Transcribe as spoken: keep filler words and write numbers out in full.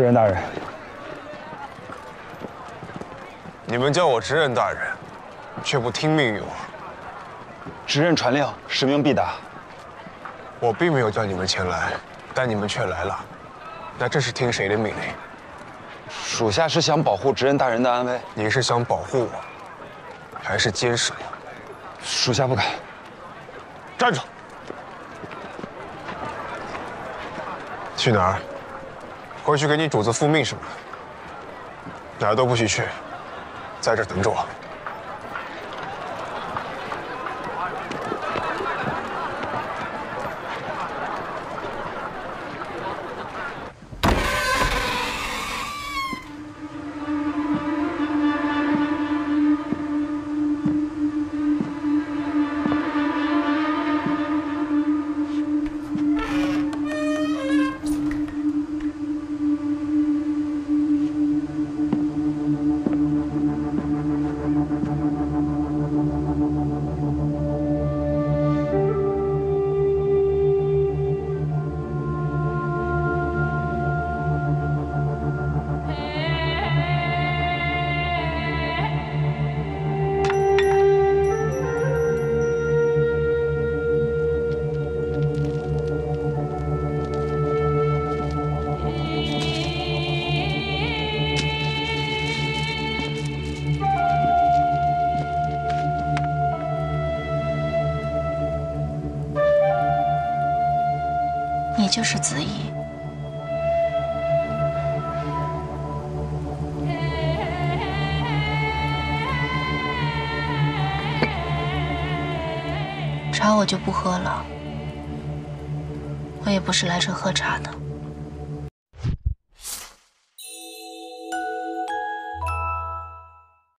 职任大人。你们叫我职任大人，却不听命于我。职任传令，使命必达。我并没有叫你们前来，但你们却来了，那这是听谁的命令？属下是想保护职任大人的安危。你是想保护我，还是监视我？属下不敢。站住！ 去哪儿？回去给你主子复命是吧？哪儿都不许去，在这儿等着我。就是子怡，茶我就不喝了，我也不是来这喝茶的。